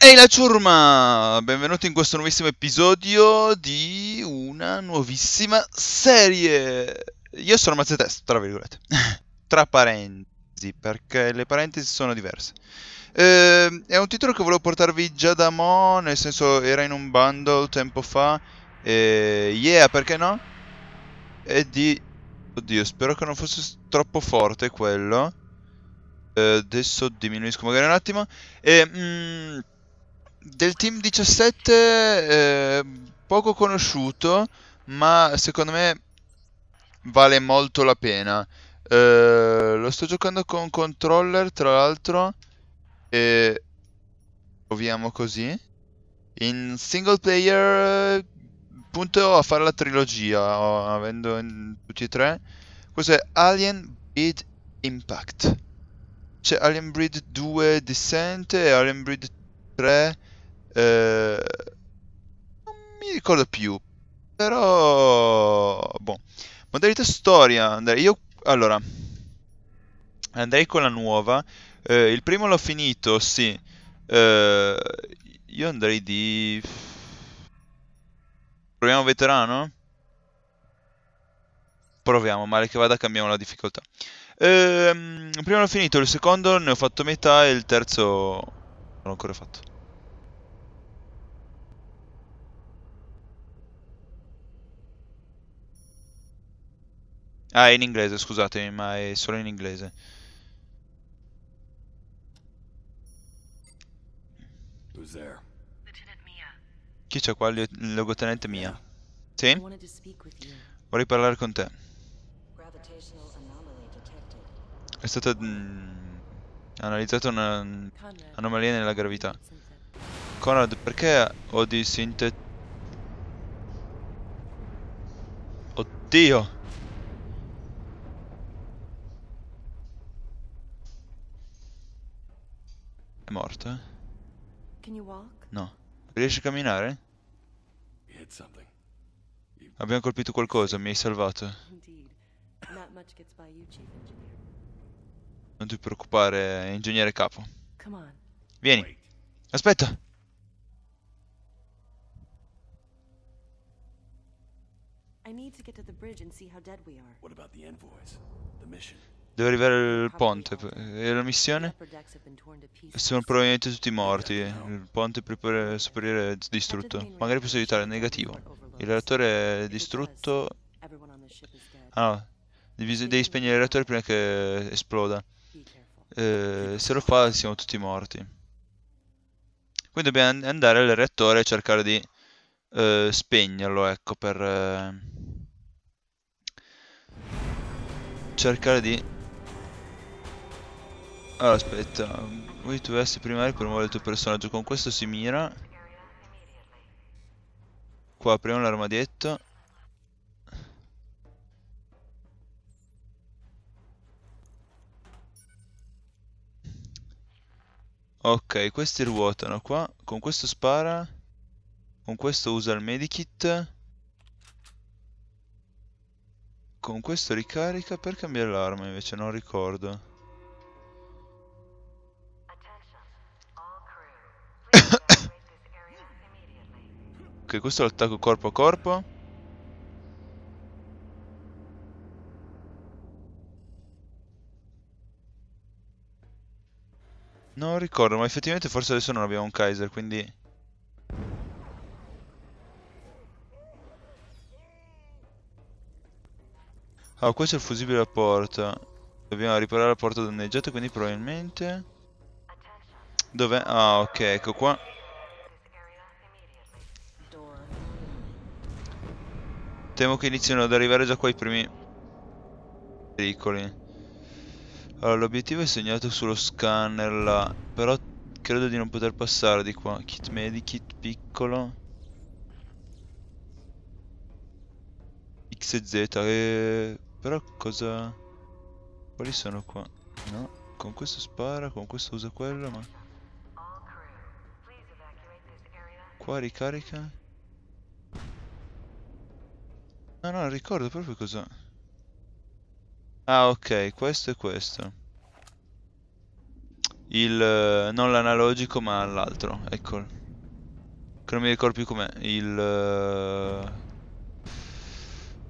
Ehi la ciurma! Benvenuti in questo nuovissimo episodio di una nuovissima serie! Io sono Matsetes, tra virgolette. Tra parentesi, perché le parentesi sono diverse. È un titolo che volevo portarvi già da mo', nel senso era in un bundle tempo fa. Yeah, perché no? E di... Oddio, spero che non fosse troppo forte quello. Adesso diminuisco magari un attimo. Del Team 17, poco conosciuto, ma secondo me vale molto la pena. Lo sto giocando con controller, tra l'altro. E proviamo così. In single player punto a fare la trilogia, avendo tutti e tre. Questo è Alien Breed Impact. C'è Alien Breed 2 Descent e Alien Breed 3. Non mi ricordo più. Però... boh. Modalità storia. Andrei con la nuova. Il primo l'ho finito, sì. Io andrei di... proviamo veterano? Proviamo, male che vada cambiamo la difficoltà. Il primo l'ho finito, il secondo ne ho fatto metà e il terzo non l'ho ancora fatto. Ah, è in inglese, scusatemi, ma è solo in inglese. Who's there? Chi c'è qua? Il logotenente Mia. Sì? Vorrei parlare con te. È stata analizzata un'anomalia nella gravità. Conrad, perché ho di sinte... Oddio! È morto, eh? No. Riesci a camminare? Abbiamo colpito qualcosa, mi hai salvato. Non ti preoccupare, ingegnere capo. Vieni. Aspetta. Devo arrivare al ponte. E la missione? Siamo probabilmente tutti morti. Il ponte superiore è distrutto. Magari posso aiutare, negativo. Il reattore è distrutto. Ah no. Devi spegnere il reattore prima che esploda. Se lo fa siamo tutti morti. Quindi dobbiamo andare al reattore e cercare di spegnerlo, ecco, per... cercare di... Allora aspetta, voi tu vesti primari per muovere il tuo personaggio, con questo si mira. Qua apriamo l'armadietto. Ok, questi ruotano qua, con questo spara, con questo usa il medikit, con questo ricarica per cambiare l'arma invece, non ricordo. Ok, questo lo attacco corpo a corpo. Non ricordo, ma effettivamente forse adesso non abbiamo un Kaiser, quindi... Ah, questo è il fusibile alla porta. Dobbiamo riparare la porta danneggiata, quindi probabilmente... Dov'è? Ah, ok, ecco qua. Temo che iniziano ad arrivare già qua i primi pericoli. Allora, l'obiettivo è segnato sullo scanner là, però credo di non poter passare di qua. Kit medikit piccolo. X e Z, però cosa... Quali sono qua? No, con questo spara, con questo usa quello, ma... Qua ricarica. No, non ricordo proprio cosa. Ah, ok, questo e questo. Non l'analogico, ma l'altro, eccolo. Che non mi ricordo più com'è.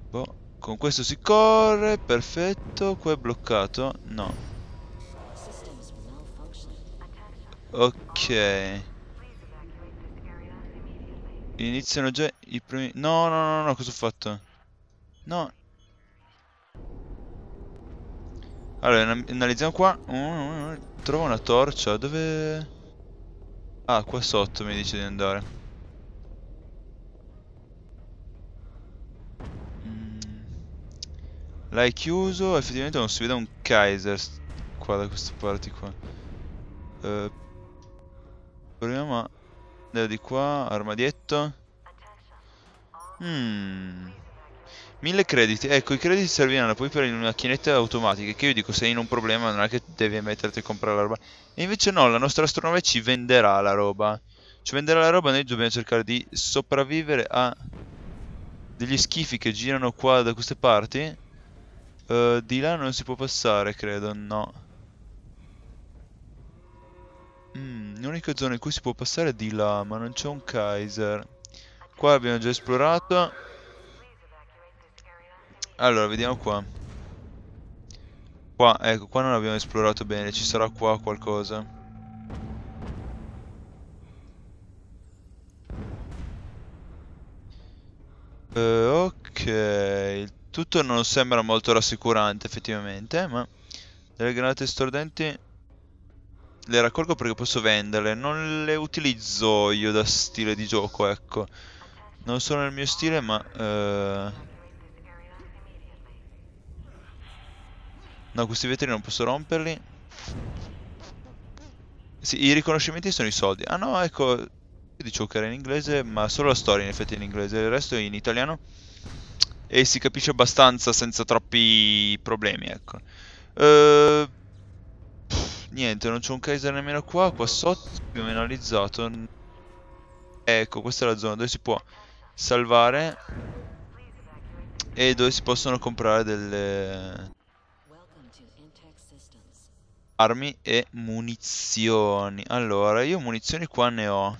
Boh. Con questo si corre, perfetto. Qua è bloccato. No. Ok. Iniziano già i primi... No, no, no, no, cosa ho fatto? No. Allora, analizziamo qua. Trovo una torcia. Dove... Ah, qua sotto mi dice di andare. L'hai chiuso. Effettivamente non si vede un Kaiser qua, da queste parti qua. Proviamo a andare di qua. Armadietto. 1000 crediti, ecco, i crediti serviranno poi per le macchinette automatiche, che io dico, sei in un problema non è che devi metterti a comprare la roba. E invece no, la nostra astronave ci venderà la roba. Ci venderà la roba, noi dobbiamo cercare di sopravvivere a degli schifi che girano qua da queste parti. Di là non si può passare, credo, no. L'unica zona in cui si può passare è di là, ma non c'è un Kaiser. Qua abbiamo già esplorato. Allora, vediamo qua. Qua, ecco, qua non abbiamo esplorato bene. Ci sarà qua qualcosa. Ok. Tutto non sembra molto rassicurante, effettivamente. Ma delle granate stordenti le raccolgo perché posso venderle. Non le utilizzo io da stile di gioco, ecco. Non sono nel mio stile, ma... No, questi vetri non posso romperli. Sì, i riconoscimenti sono i soldi. Ah no, ecco, io dicevo che era in inglese, ma solo la storia in effetti è in inglese, il resto è in italiano e si capisce abbastanza senza troppi problemi, ecco. Niente, non c'è un Kaiser nemmeno qua. Qua sotto abbiamo analizzato. Ecco, questa è la zona dove si può salvare e dove si possono comprare delle... armi e munizioni. Allora, io munizioni qua ne ho.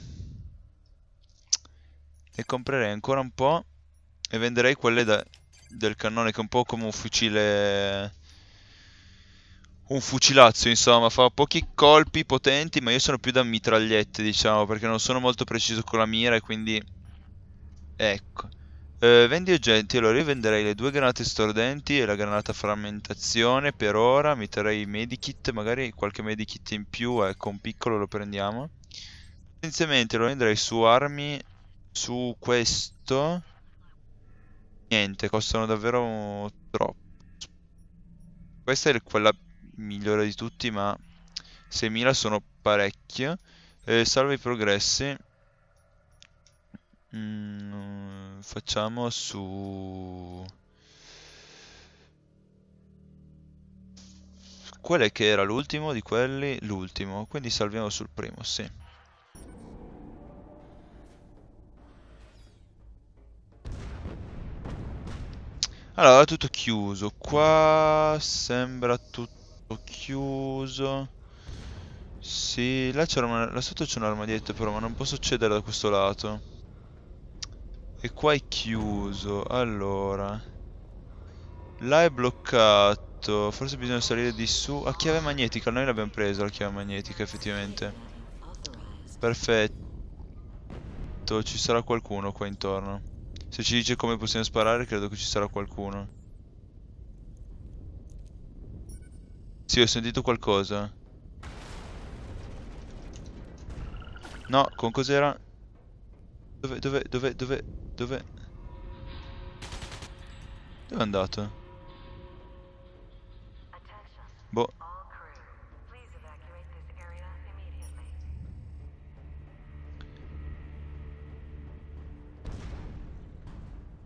E comprerei ancora un po'. E venderei quelle del cannone, che è un po' come un fucile... un fucilazzo, insomma. Fa pochi colpi potenti, ma io sono più da mitragliette, diciamo, perché non sono molto preciso con la mira e quindi... Ecco. Vendi oggetti. Allora io venderei le 2 granate stordenti e la granata frammentazione per ora. Mi terrei i medikit, magari qualche medikit in più, ecco, un piccolo lo prendiamo. Potenzialmente lo venderei su armi, su questo. Niente, costano davvero troppo. Questa è quella migliore di tutti, ma 6.000 sono parecchio. Salva i progressi. Facciamo su... Quello che era l'ultimo di quelli, l'ultimo, quindi salviamo sul primo, sì. Allora, tutto chiuso. Qua sembra tutto chiuso. Sì, là, là sotto c'è un armadietto però, ma non posso accedere da questo lato. E qua è chiuso. Allora, là è bloccato. Forse bisogna salire di su. A chiave magnetica, noi l'abbiamo presa la chiave magnetica, effettivamente. Perfetto. Ci sarà qualcuno qua intorno. Se ci dice come possiamo sparare, credo che ci sarà qualcuno. Sì, ho sentito qualcosa. No, con cos'era? Dove? Dove è andato? Boh.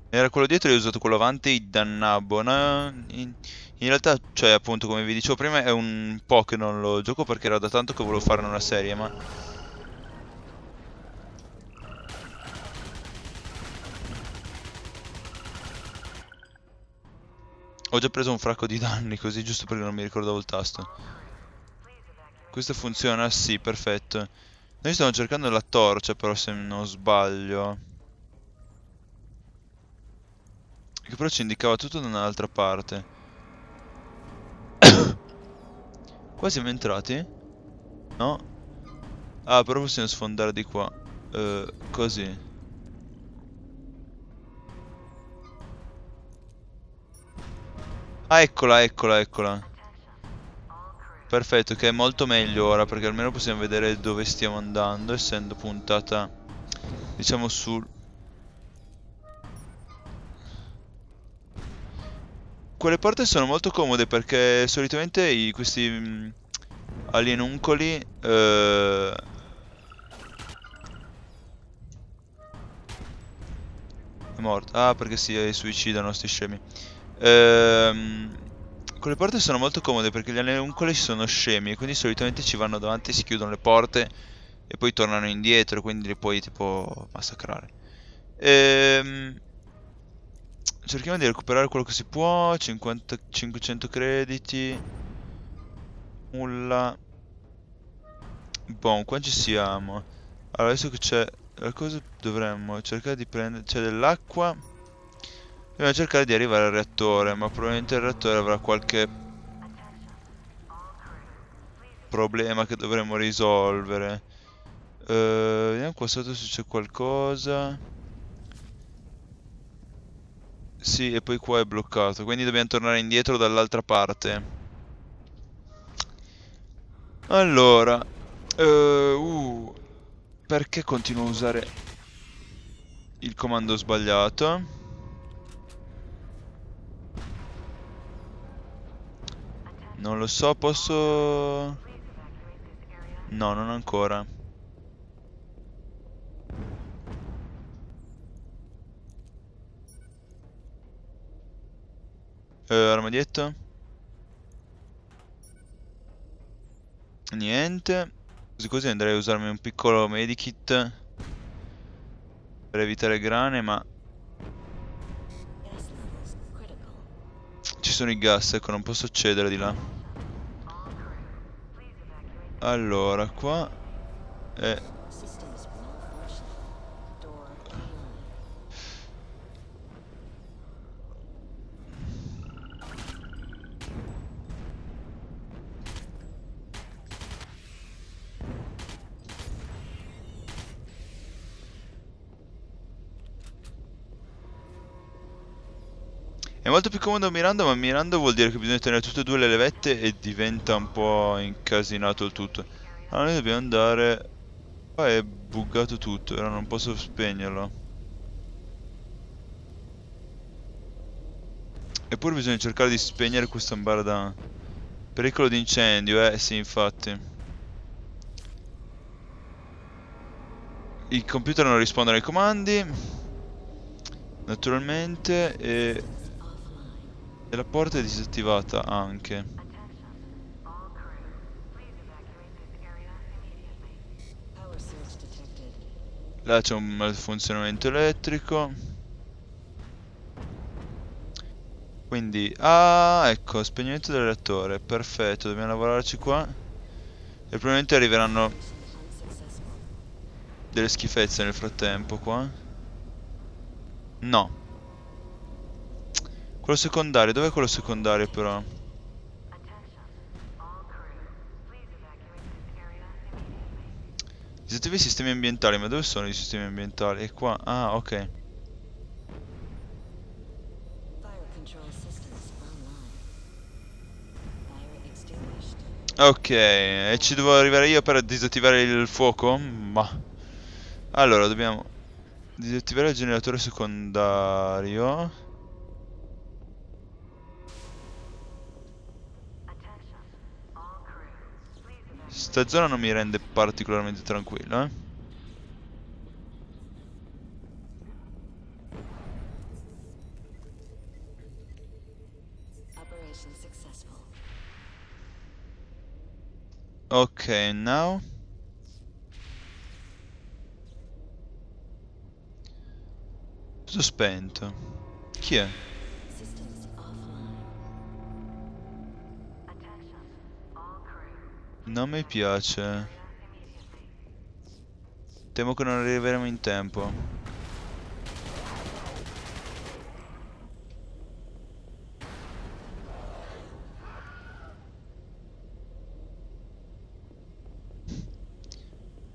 Era quello dietro e ho usato quello avanti, dannabbo. No, in realtà, cioè, appunto, come vi dicevo prima, è un po' che non lo gioco perché era da tanto che volevo farne una serie, ma... Ho già preso un fracco di danni così, giusto perché non mi ricordavo il tasto. Questo funziona? Sì, perfetto. Noi stiamo cercando la torcia però, se non sbaglio, che però ci indicava tutto da un'altra parte. Qua siamo entrati? No? Ah, però possiamo sfondare di qua. Così. Ah, eccola, eccola, eccola. Perfetto, che è molto meglio ora, perché almeno possiamo vedere dove stiamo andando, essendo puntata, diciamo, sul... Quelle porte sono molto comode perché solitamente questi alienuncoli è morto. Ah, perché si suicidano sti scemi. Quelle porte sono molto comode perché gli alienuncoli sono scemi e quindi solitamente ci vanno davanti, si chiudono le porte e poi tornano indietro, quindi li puoi tipo massacrare. Cerchiamo di recuperare quello che si può. 500 crediti. Nulla. Buon, qua ci siamo. Allora, adesso che c'è la cosa, dovremmo cercare di prendere, c'è dell'acqua. Dobbiamo cercare di arrivare al reattore, ma probabilmente il reattore avrà qualche problema che dovremo risolvere. Vediamo qua sotto se c'è qualcosa. Sì, e poi qua è bloccato, quindi dobbiamo tornare indietro dall'altra parte. Allora, perché continuo a usare il comando sbagliato? Non lo so, posso... No, non ancora. Armadietto? Niente. Così andrei a usarmi un piccolo medikit per evitare grane, ma... Ci sono i gas, ecco, non posso accedere di là. Allora, qua è... È molto più comodo mirando, ma mirando vuol dire che bisogna tenere tutte e due le levette e diventa un po' incasinato il tutto. Allora noi dobbiamo andare... Qua è buggato tutto, ora non posso spegnerlo. Eppure bisogna cercare di spegnere questa ambarda. Pericolo di incendio, sì, infatti. I computer non rispondono ai comandi, naturalmente, e... E la porta è disattivata anche. Là c'è un malfunzionamento elettrico. Quindi... Ah, ecco, spegnimento del reattore. Perfetto, dobbiamo lavorarci qua. E probabilmente arriveranno delle schifezze nel frattempo qua. No. Quello secondario, dov'è quello secondario però? Disattiva i sistemi ambientali, ma dove sono i sistemi ambientali? È qua, ah, ok. Ok, e ci devo arrivare io per disattivare il fuoco? Ma... Allora, dobbiamo disattivare il generatore secondario. Sta zona non mi rende particolarmente tranquillo, eh? Ok, now. Tutto spento. Chi è? Non mi piace. Temo che non arriveremo in tempo.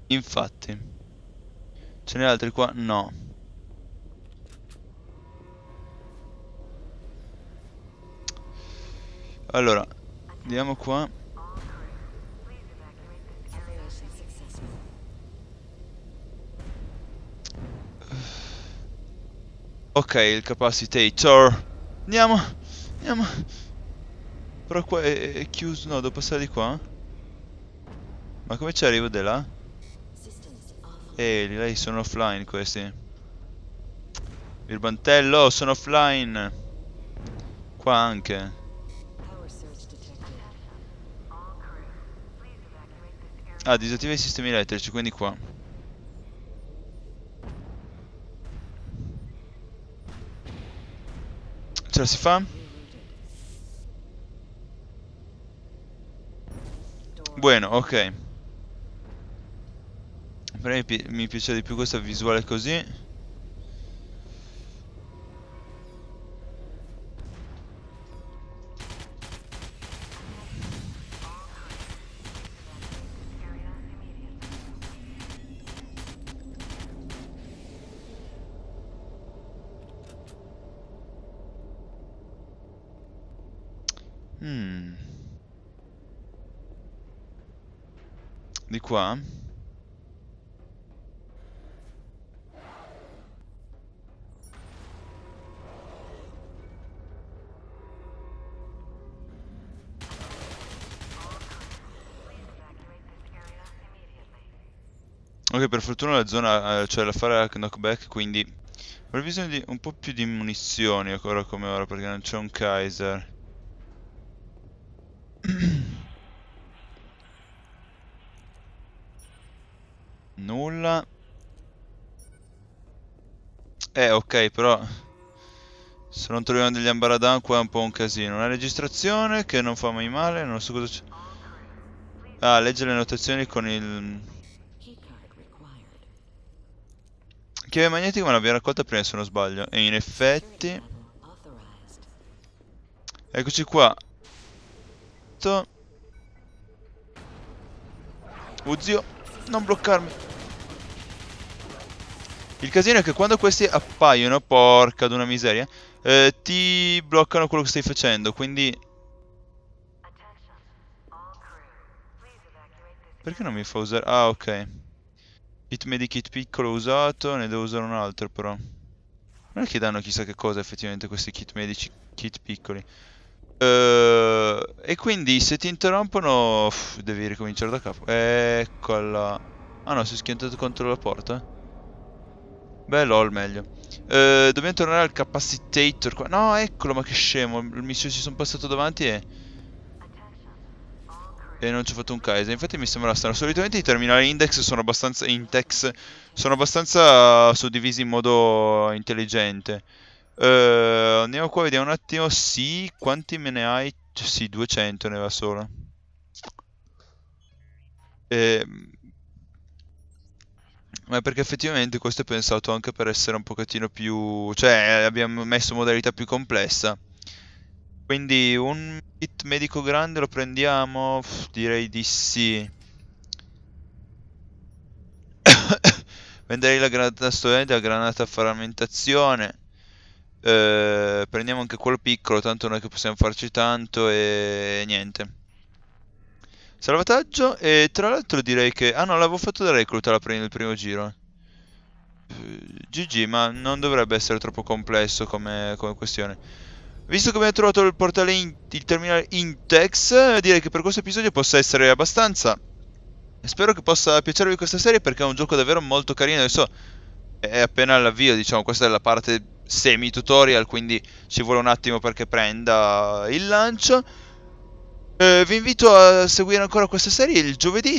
Infatti. Ce n'è altri qua? No. Allora, andiamo qua. Ok, il capacitator. Andiamo, andiamo. Però qua è chiuso, no, devo passare di qua. Ma come ci arrivo di là? Lei sono offline questi. Birbantello, sono offline. Qua anche. Ah, disattiva i sistemi elettrici, quindi qua. Ce la si fa? Bueno, ok. Per me mi piace di più questa visuale così. Di qua. Ok, per fortuna la zona, cioè l'affare è knockback, quindi avrei bisogno di un po' più di munizioni ancora come ora, perché non c'è un Kaiser. Nulla. Ok, però se non troviamo degli ambaradan qua è un po' un casino. Una registrazione che non fa mai male. Non so cosa c'è. Ah, legge le notazioni con il chiave magnetica, ma l'abbiamo raccolta prima se non sbaglio. E in effetti eccoci qua. Uzio, non bloccarmi. Il casino è che quando questi appaiono, porca d'una miseria, ti bloccano quello che stai facendo, quindi... Perché non mi fa usare... Ah, ok. Kit medikit piccolo usato, ne devo usare un altro però. Non è che danno chissà che cosa effettivamente questi kit medici, kit piccoli. E quindi se ti interrompono devi ricominciare da capo. Eccola. Ah no, si è schiantato contro la porta. Beh, lol, meglio. Dobbiamo tornare al capacitator qua. No, eccolo, ma che scemo. Mi ci sono passato davanti e non ci ho fatto un Kaiser. Infatti mi sembra strano. Solitamente i terminali index sono abbastanza suddivisi in modo intelligente. Andiamo qua, vediamo un attimo. Sì, quanti me ne hai? Sì, 200 ne va solo. Ma perché effettivamente questo è pensato anche per essere un pochettino più... Cioè, abbiamo messo modalità più complessa. Quindi un kit medico grande lo prendiamo? Direi di sì. Venderei la granata studente, la granata a ferramentazione. Prendiamo anche quello piccolo, tanto noi che possiamo farci tanto e niente. Salvataggio. E tra l'altro direi che... Ah no, l'avevo fatto da recluta nel primo giro. GG, ma non dovrebbe essere troppo complesso come questione. Visto che abbiamo trovato il portale il terminale Intex, direi che per questo episodio possa essere abbastanza. Spero che possa piacervi questa serie, perché è un gioco davvero molto carino. Adesso è appena all'avvio, diciamo, questa è la parte... semi tutorial, quindi ci vuole un attimo perché prenda il lancio. Vi invito a seguire ancora questa serie. Il giovedì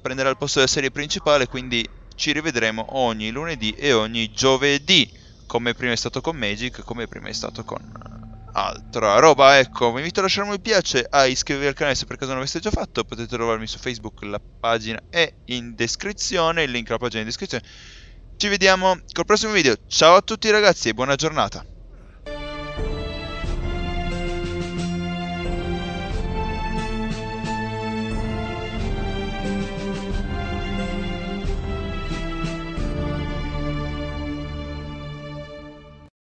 prenderà il posto della serie principale, quindi ci rivedremo ogni lunedì e ogni giovedì, come prima è stato con Magic, come prima è stato con altra roba. Ecco, vi invito a lasciare un mi piace, a iscrivervi al canale se per caso non l'aveste già fatto. Potete trovarmi su Facebook, la pagina è in descrizione, il link alla pagina è in descrizione. Ci vediamo col prossimo video. Ciao a tutti ragazzi e buona giornata.